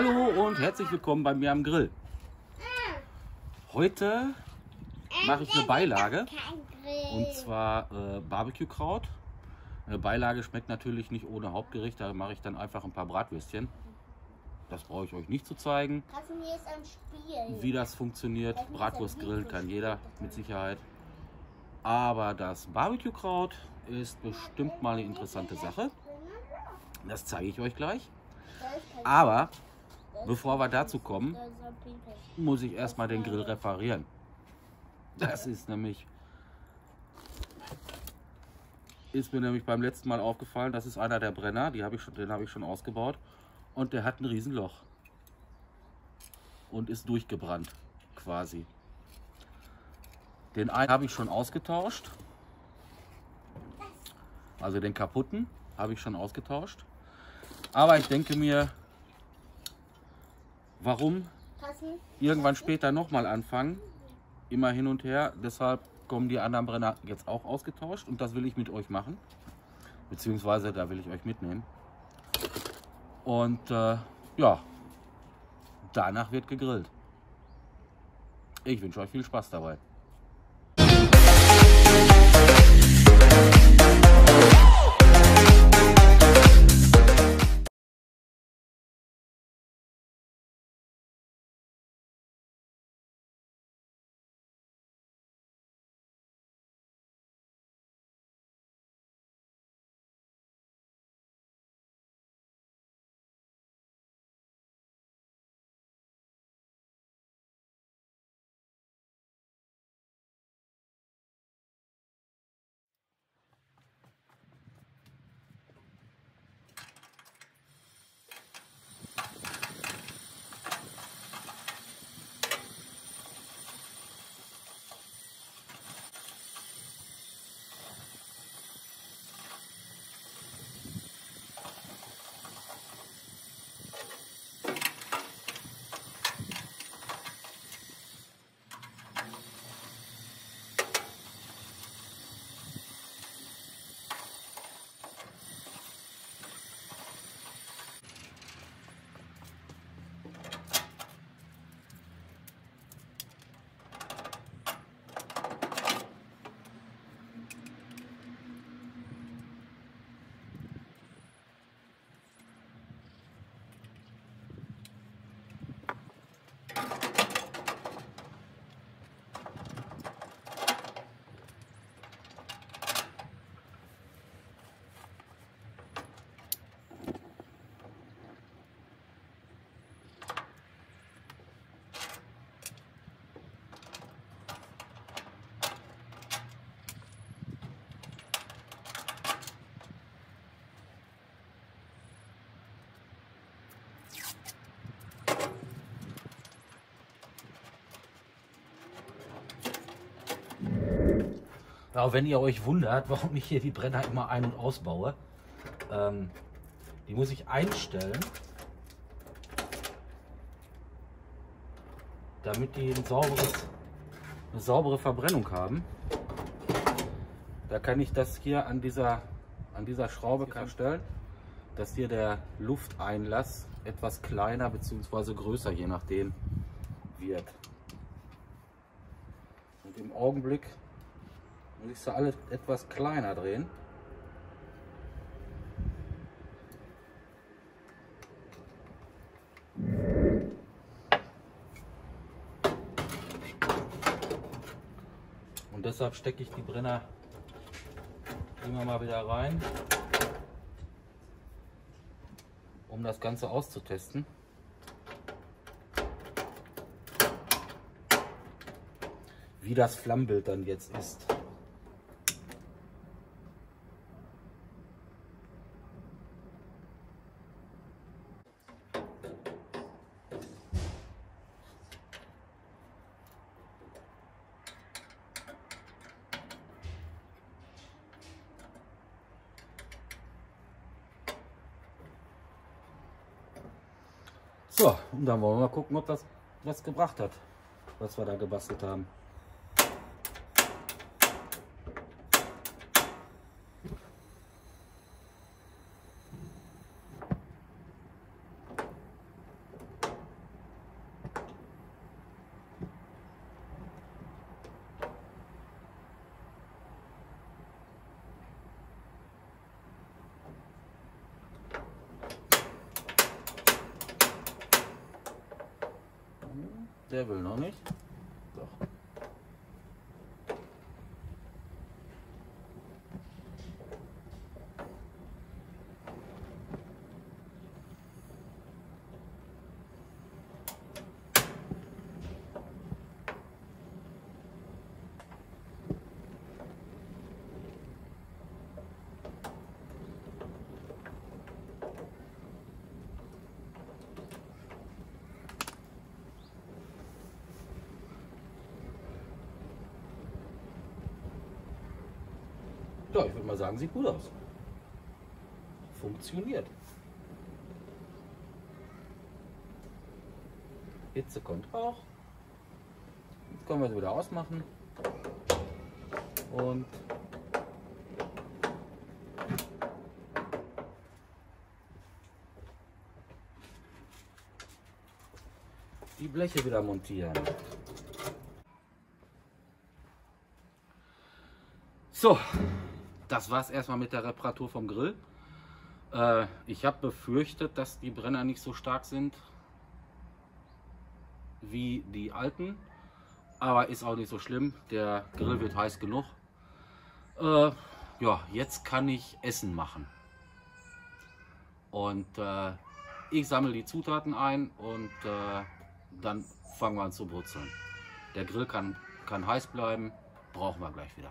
Hallo und herzlich willkommen bei mir am Grill. Heute mache ich eine Beilage und zwar Barbecue-Kraut. Eine Beilage schmeckt natürlich nicht ohne Hauptgericht, da mache ich dann einfach ein paar Bratwürstchen. Das brauche ich euch nicht zu zeigen, wie das funktioniert. Bratwurstgrillen kann jeder mit Sicherheit. Aber das Barbecue-Kraut ist bestimmt mal eine interessante Sache. Das zeige ich euch gleich. Aber bevor wir dazu kommen, muss ich erstmal den Grill reparieren. Das ist mir nämlich beim letzten Mal aufgefallen, das ist einer der Brenner, den habe ich schon ausgebaut. Und der hat ein Riesenloch und ist durchgebrannt quasi. Den einen habe ich schon ausgetauscht, also den kaputten habe ich schon ausgetauscht. Aber ich denke mir, warum irgendwann später nochmal anfangen, immer hin und her. Deshalb kommen die anderen Brenner jetzt auch ausgetauscht und das will ich mit euch machen, beziehungsweise da will ich euch mitnehmen. Und ja, danach wird gegrillt. Ich wünsche euch viel Spaß dabei. Auch wenn ihr euch wundert, warum ich hier die Brenner immer ein- und ausbaue, die muss ich einstellen, damit die eine saubere Verbrennung haben. Da kann ich das hier an dieser Schraube stellen, dass hier der Lufteinlass etwas kleiner bzw. größer, je nachdem, wird. Und im Augenblick muss ich sie alle etwas kleiner drehen. Und deshalb stecke ich die Brenner immer mal wieder rein, um das Ganze auszutesten. Wie das Flammbild dann jetzt ist. So, und dann wollen wir mal gucken, ob das was gebracht hat, was wir da gebastelt haben. Der will noch nicht. Doch. Ja, ich würde mal sagen, sieht gut aus. Funktioniert. Hitze kommt auch. Jetzt können wir es wieder ausmachen. Und die Bleche wieder montieren. So. Das war es erstmal mit der Reparatur vom Grill. Ich habe befürchtet, dass die Brenner nicht so stark sind wie die alten. Aber ist auch nicht so schlimm. Der Grill wird heiß genug. Ja, jetzt kann ich Essen machen. Und ich sammle die Zutaten ein und dann fangen wir an zu brutzeln. Der Grill kann heiß bleiben. Brauchen wir gleich wieder.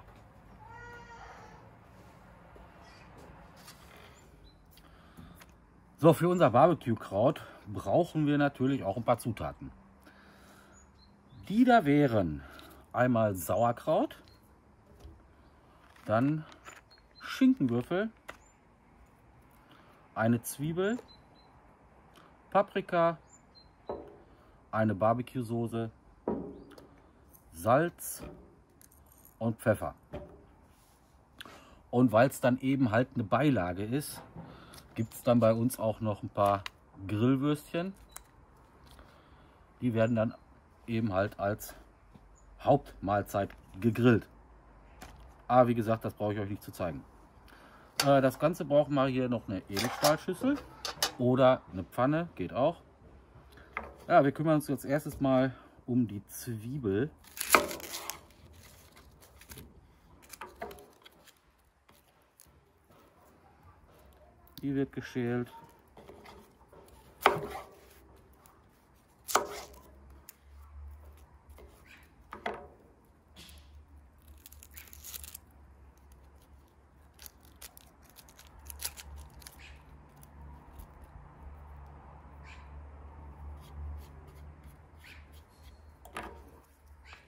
So, für unser Barbecue-Kraut brauchen wir natürlich auch ein paar Zutaten. Die da wären einmal Sauerkraut, dann Schinkenwürfel, eine Zwiebel, Paprika, eine Barbecue-Soße, Salz und Pfeffer. Und weil es dann eben halt eine Beilage ist, gibt es dann bei uns auch noch ein paar Grillwürstchen. Die werden dann eben halt als Hauptmahlzeit gegrillt. Aber wie gesagt, das brauche ich euch nicht zu zeigen. Das Ganze brauchen wir hier noch eine Edelstahlschüssel oder eine Pfanne, geht auch. Ja, wir kümmern uns jetzt erstes mal um die Zwiebel. Die wird geschält.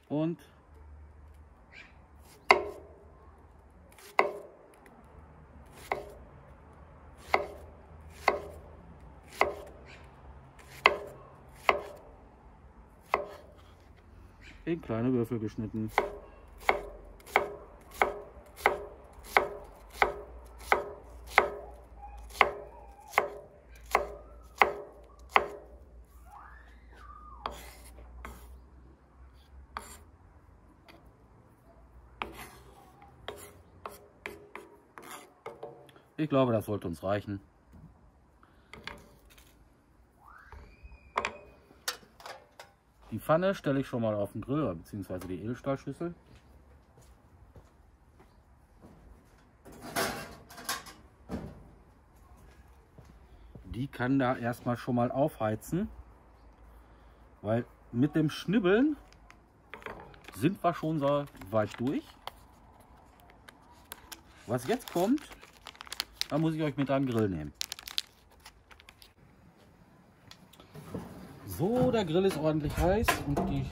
Und in kleine Würfel geschnitten. Ich glaube, das sollte uns reichen. Die Pfanne stelle ich schon mal auf den Grill, beziehungsweise die Edelstahlschüssel. Die kann da erstmal schon mal aufheizen, weil mit dem Schnibbeln sind wir schon so weit durch. Was jetzt kommt, da muss ich euch mit an den Grill nehmen. So, der Grill ist ordentlich heiß und die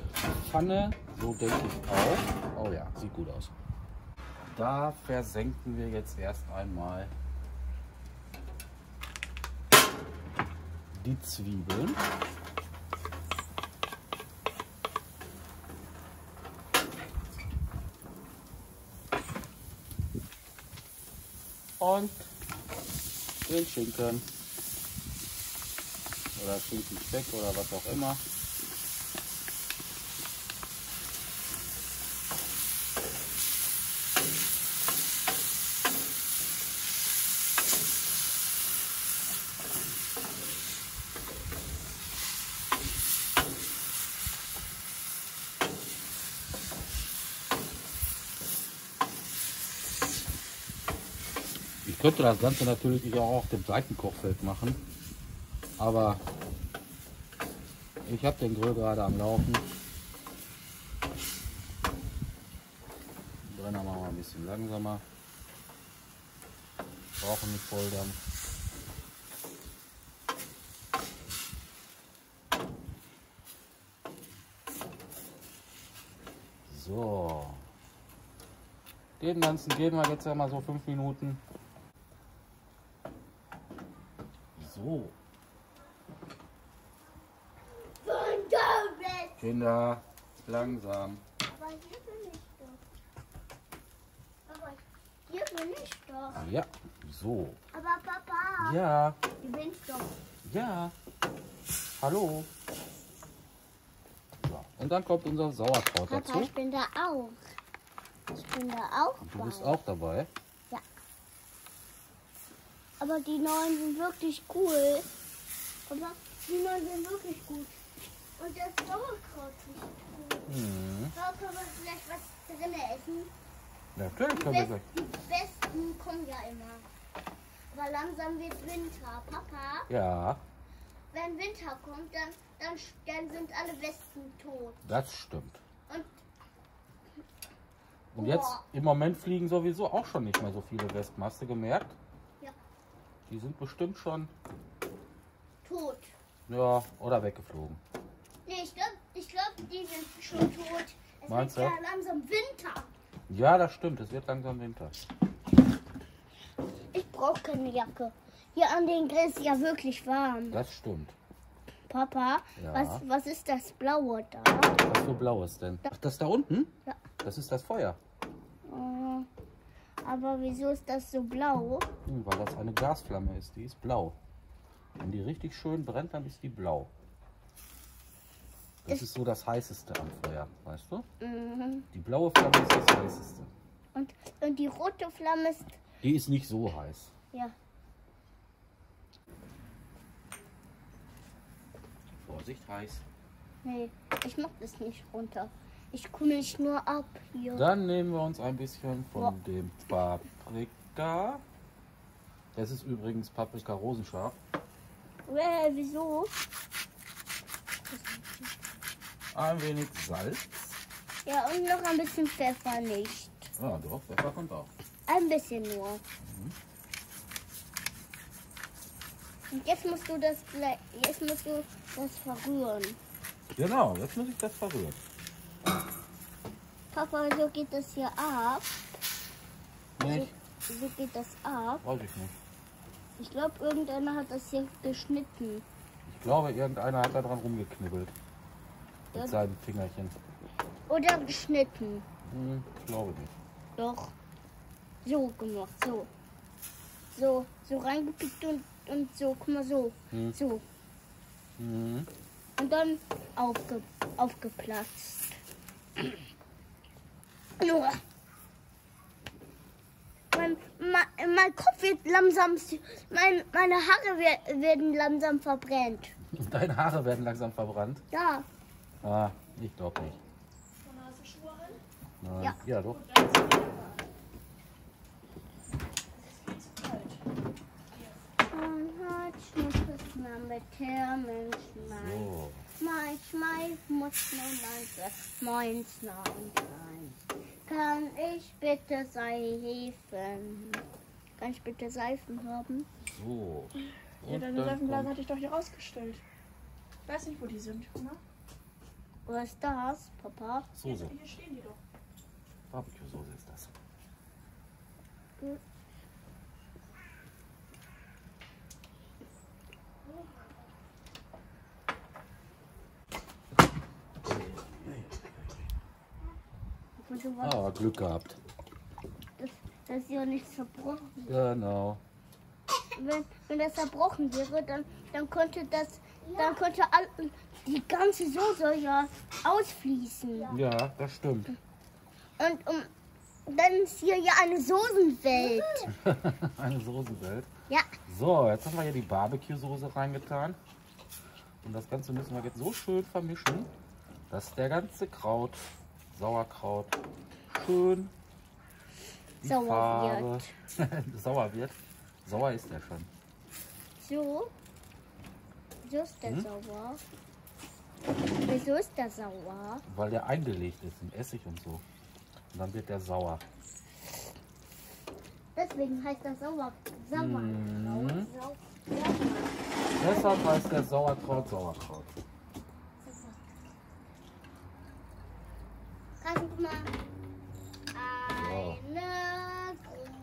Pfanne, so denke ich auch. Oh ja, sieht gut aus. Da versenken wir jetzt erst einmal die Zwiebeln. Und den Schinken. Oder Schinkenspeck oder was auch immer. Ich könnte das Ganze natürlich auch auf dem Seitenkochfeld machen, aber ich habe den Grill gerade am Laufen. Den Brenner machen wir ein bisschen langsamer. Brauchen nicht Volldampf. So. Den ganzen geben wir jetzt ja mal so 5 Minuten. So. Kinder, langsam. Aber hier bin ich doch. Aber hier bin ich doch. Ja, so. Aber Papa. Ja. Hier bin ich doch. Ja. Hallo. So. Und dann kommt unser Sauerkraut Papa, dazu. Ich bin da auch. Ich bin da auch. Und du bist auch dabei? Ja. Aber die neuen sind wirklich cool. Aber die neuen sind wirklich gut. Und das Sauerkraut nicht gut. Mhm. Da können wir vielleicht was drin essen. Ja, klar, können wir gleich. Die besten kommen ja immer. Aber langsam wird Winter. Papa? Ja. Wenn Winter kommt, dann sind alle Westen tot. Das stimmt. Und jetzt, im Moment fliegen sowieso auch schon nicht mehr so viele Wespen. Hast du gemerkt? Ja. Die sind bestimmt schon... tot. Ja, oder weggeflogen. Nee, ich glaub, die sind schon tot. Es Meinst wird ja langsam Winter. Ja, das stimmt. Es wird langsam Winter. Ich brauche keine Jacke. Hier an den Grill ist ja wirklich warm. Das stimmt. Papa, ja. was ist das Blaue da? Was für Blaues denn? Ach, das da unten? Ja. Das ist das Feuer. Aber wieso ist das so blau? Weil das eine Gasflamme ist. Die ist blau. Wenn die richtig schön brennt, dann ist die blau. Das ist so das Heißeste am Feuer, weißt du? Mhm. Die blaue Flamme ist das Heißeste. Und die rote Flamme ist... Die ist nicht so heiß. Ja. Vorsicht, heiß. Nee, ich mach das nicht runter. Ich komme nicht nur ab hier. Dann nehmen wir uns ein bisschen von dem Paprika. Das ist übrigens Paprika rosenscharf. Wieso? Ein wenig Salz. Ja, und noch ein bisschen Pfeffer nicht. Ah, doch, Pfeffer kommt auch. Ein bisschen nur. Mhm. Und jetzt musst du das verrühren. Genau, jetzt muss ich das verrühren. Papa, so geht das hier ab. Nicht? So geht das ab. Weiß ich nicht. Ich glaube, irgendeiner hat das hier geschnitten. Ich glaube, irgendeiner hat da dran rumgeknibbelt. Mit seinem Fingerchen. Oder geschnitten. Hm, ich glaube nicht. Doch. So gemacht, so. So reingepickt und so, guck mal so. Hm. So. Hm. Und dann aufgeplatzt. Mein Kopf wird langsam, meine Haare werden langsam verbrannt. Deine Haare werden langsam verbrannt? Ja. Ah, ich glaube nicht. Nein. Ja. Ja, doch. So. Manchmal muss nur meins sein. Kann ich bitte Seifen haben? So. Und ja, deine Seifenblasen hatte ich doch hier rausgestellt. Ich weiß nicht, wo die sind, oder? Was ist das, Papa? Soße. Hier stehen die doch. Barbecue-Soße ist das. Gut. Aber Glück gehabt. Das ist ja nicht zerbrochen. Genau. Wenn das zerbrochen wäre, dann könnte das... Ja. Dann könnte die ganze Soße ja ausfließen. Ja, das stimmt. Und dann ist hier ja eine Soßenwelt. Eine Soßenwelt? Ja. So, jetzt haben wir hier die Barbecue-Soße reingetan. Und das Ganze müssen wir jetzt so schön vermischen, dass der ganze Sauerkraut, schön sauer wird. Sauer ist der schon. So? Wieso ist der sauer? Wieso ist der sauer? Weil der eingelegt ist in Essig und so. Und dann wird der sauer. Deswegen heißt der sauer. Sauer. Mhm. Sauer. Deshalb heißt der Sauerkraut Sauerkraut. Kannst du mal eine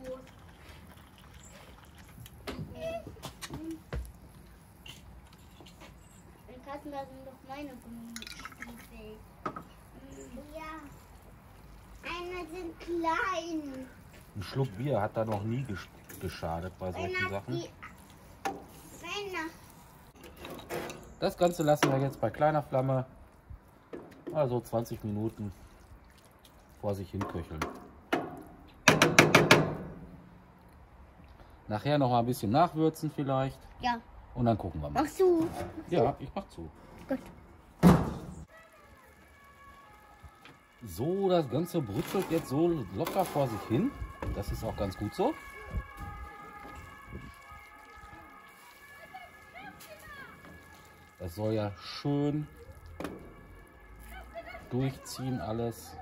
große. Dann kannst du mal noch meine Gummistiefel. Ja. Eine sind klein. Ein Schluck Bier hat da noch nie geschadet bei solchen Sachen. Das Ganze lassen wir jetzt bei kleiner Flamme, also 20 Minuten vor sich hin köcheln. Nachher noch mal ein bisschen nachwürzen vielleicht. Ja. Und dann gucken wir mal. Mach zu. Ja, ich mach zu. Gut. So, das Ganze brutzelt jetzt so locker vor sich hin. Das ist auch ganz gut so. Das soll ja schön durchziehen alles.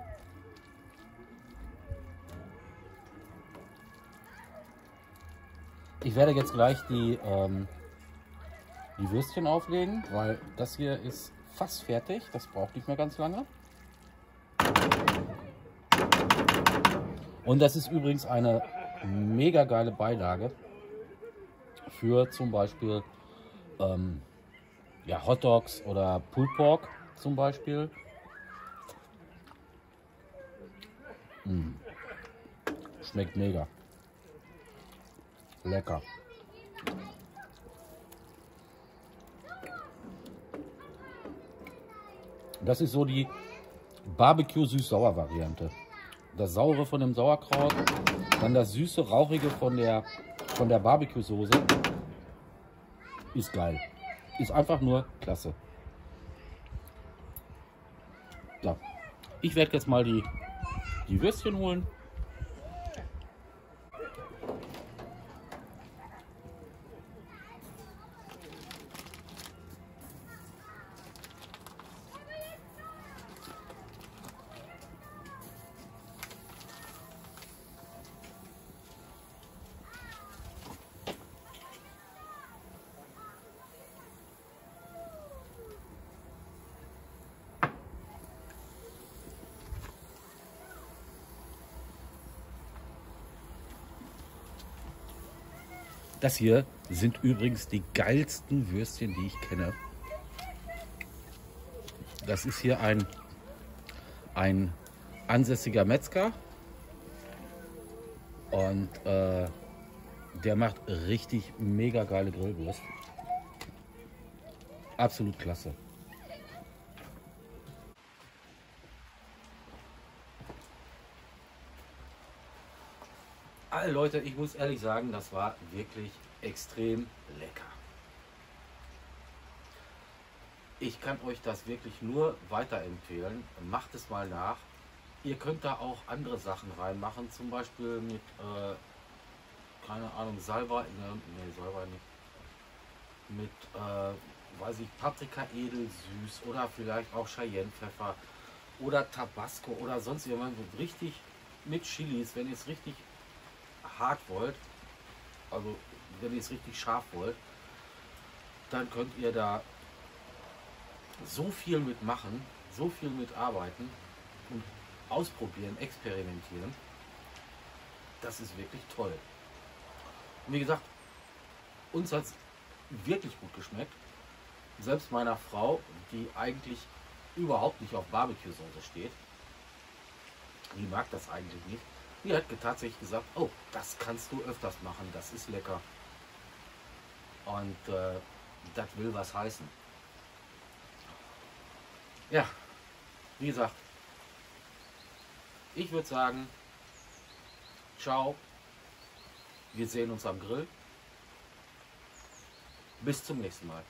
Ich werde jetzt gleich die Würstchen auflegen, weil das hier ist fast fertig. Das braucht nicht mehr ganz lange. Und das ist übrigens eine mega geile Beilage für zum Beispiel ja, Hot Dogs oder Pulled Pork zum Beispiel. Schmeckt mega. Lecker. Das ist so die Barbecue-Süß-Sauer-Variante. Das Saure von dem Sauerkraut, dann das süße, rauchige von der Barbecue-Soße. Ist geil. Ist einfach nur klasse. So. Ich werde jetzt mal die Würstchen holen. Das hier sind übrigens die geilsten Würstchen, die ich kenne. Das ist hier ein ansässiger Metzger. Und der macht richtig mega geile Grillwürste. Absolut klasse. Leute, ich muss ehrlich sagen, das war wirklich extrem lecker. Ich kann euch das wirklich nur weiterempfehlen. Macht es mal nach. Ihr könnt da auch andere Sachen reinmachen, zum Beispiel mit, keine Ahnung, Salbei, nee, Salbei nicht. Mit, weiß ich, Paprika edelsüß oder vielleicht auch Cayennepfeffer oder Tabasco oder sonst irgendwas. Richtig mit Chilis, wenn ihr es richtig hart wollt, also wenn ihr es richtig scharf wollt, dann könnt ihr da so viel mitmachen, so viel mitarbeiten und ausprobieren, experimentieren. Das ist wirklich toll. Und wie gesagt, uns hat es wirklich gut geschmeckt. Selbst meiner Frau, die eigentlich überhaupt nicht auf Barbecue-Soße steht, die mag das eigentlich nicht. Die hat tatsächlich gesagt, oh, das kannst du öfters machen, das ist lecker. Und das will was heißen. Ja, wie gesagt, ich würde sagen, ciao, wir sehen uns am Grill. Bis zum nächsten Mal.